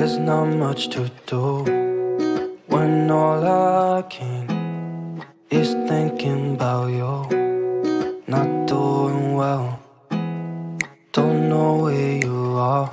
There's not much to do when all I can is thinking about you. Not doing well, don't know where you are.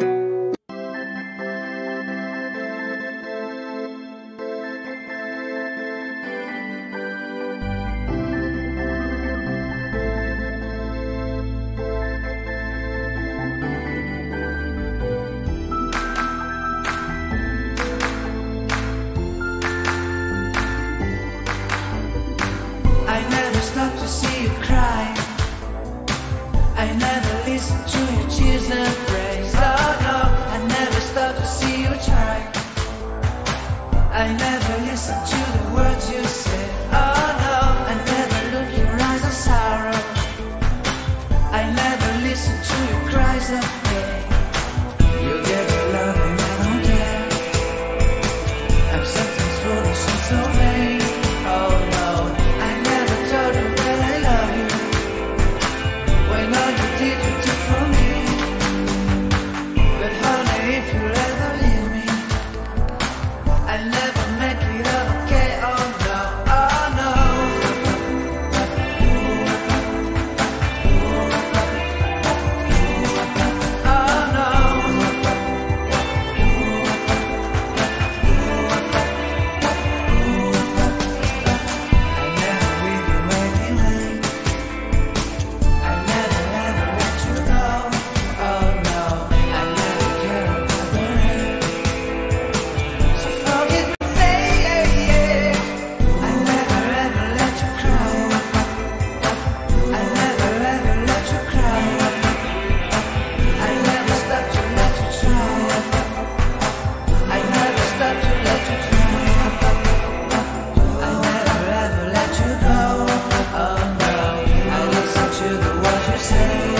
Say